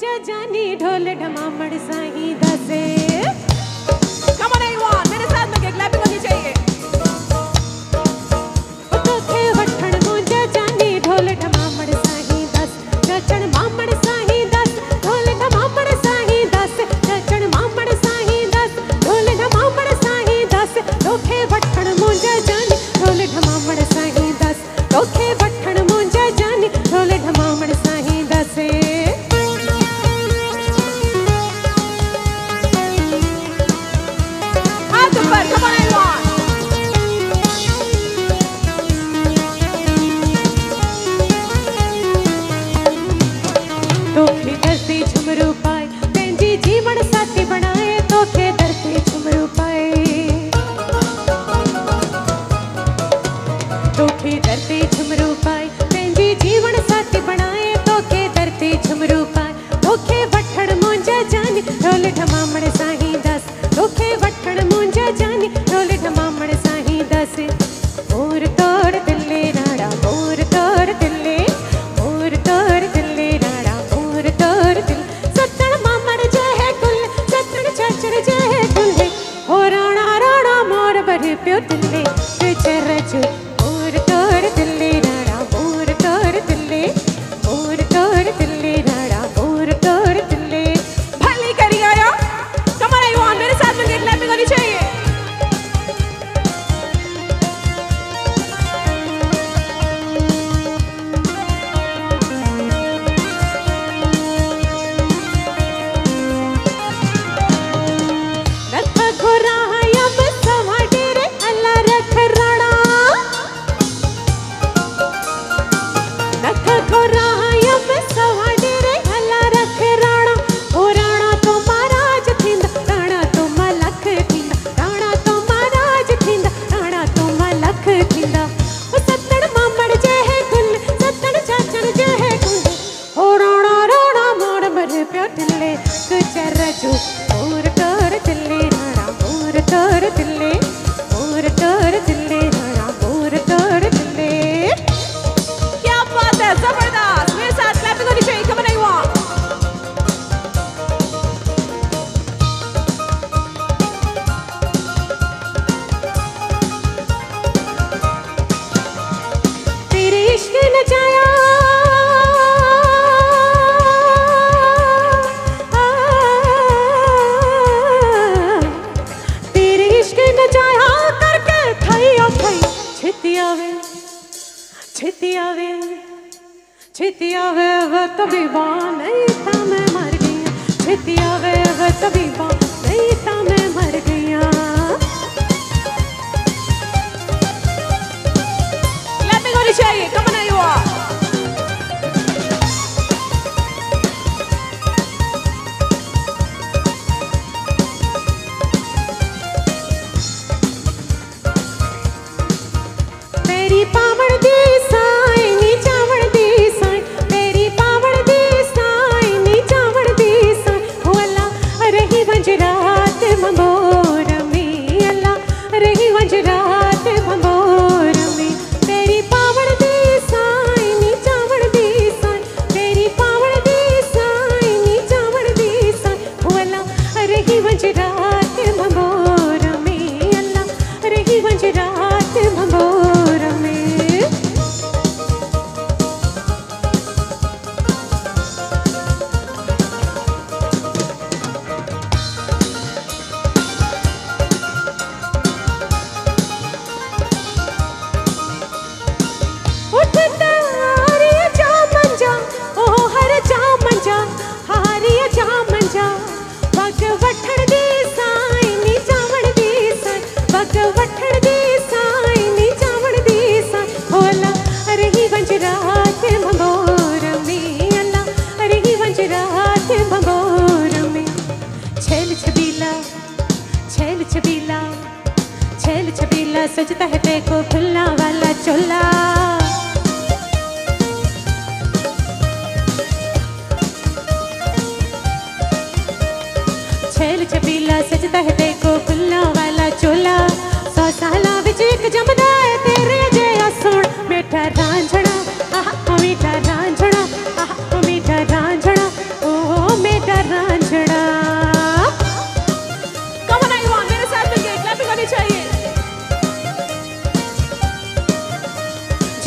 जा जानी ढोल ढमामड़ साई दसे। Come on everyone, मेरे साथ में एक क्लैपिंग होनी चाहिए। तो थे वठण मुंजा जानी ढोल ढमामड़ साई दस जचण मामड़ साई दस ढोल ढमामड़ साई दस जचण मामड़ साई दस ढोल ढमामड़ साई दस तो थे वठण मुंजा जानी ढोल ढमामड़ साई दस तो थे वठण मुंजा जानी ढोल ढमामड़ साई दस।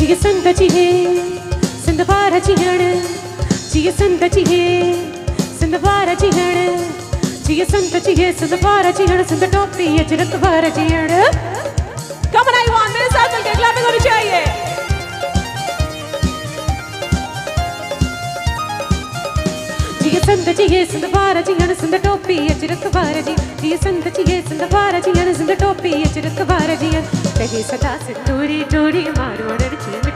जिये संध जिये सिंध वार जीअण जिये संध जिये सिंध वार जीअण जिये संध जिये सिंध वार जीअण सिंध टोपी अजरत वार जीअण। कम ऑन एवरीवन मेरे साथ मिलकर क्लैपिंग होनी चाहिए। जिये संध जिये सिंध वार जीअण सिंध टोपी अजरत वार जी जिये संध जिये सिंध वार जीअण सिंध टोपी अजरत वार जीअण। कहीं सदा से टोरी टोरी मारो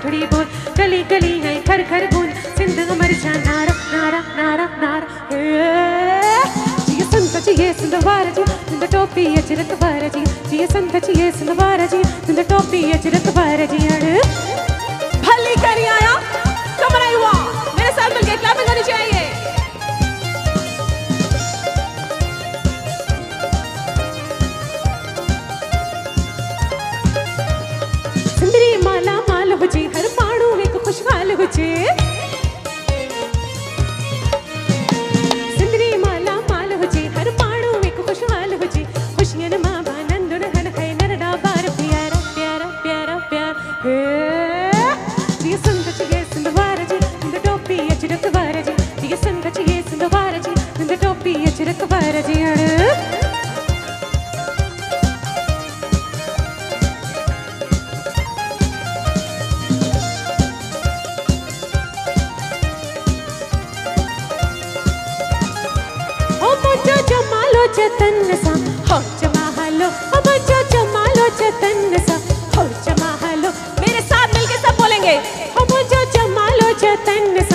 थोड़ी बोल गली गली है घर घर बोल सिंध मर जा नारा नारा नारा नारा। जिये संध जिये सिंध वार जी सिंध टोपी अजरत वार जी जिये संध जिये सिंध वार जी सिंध टोपी अजरत वार जी। भली करी आया कमरा हुआ मेरे साथ मिलकर क्लैपिंग होनी चाहिए। सिंधरी माला माल हुजे हर मानू एक खुशहाल हुजे। सिंधरी माला माल हुजे हर मानू एक खुशहाल हुजे। खुशियन मां बानंद नहन है नरडा बार प्यारा प्यारा प्यारा प्यार। जिये संध जिये सिंध वार जी सिंध टोपी अजरत वार जी जिये संध जिये सिंध वार जी सिंध टोपी अजरत वार जी। जतन सा हो जमा हलो अब जो जमा लो जतन सा हो जमा हलो मेरे साथ मिलके सब बोलेंगे अब जो जमा लो जतन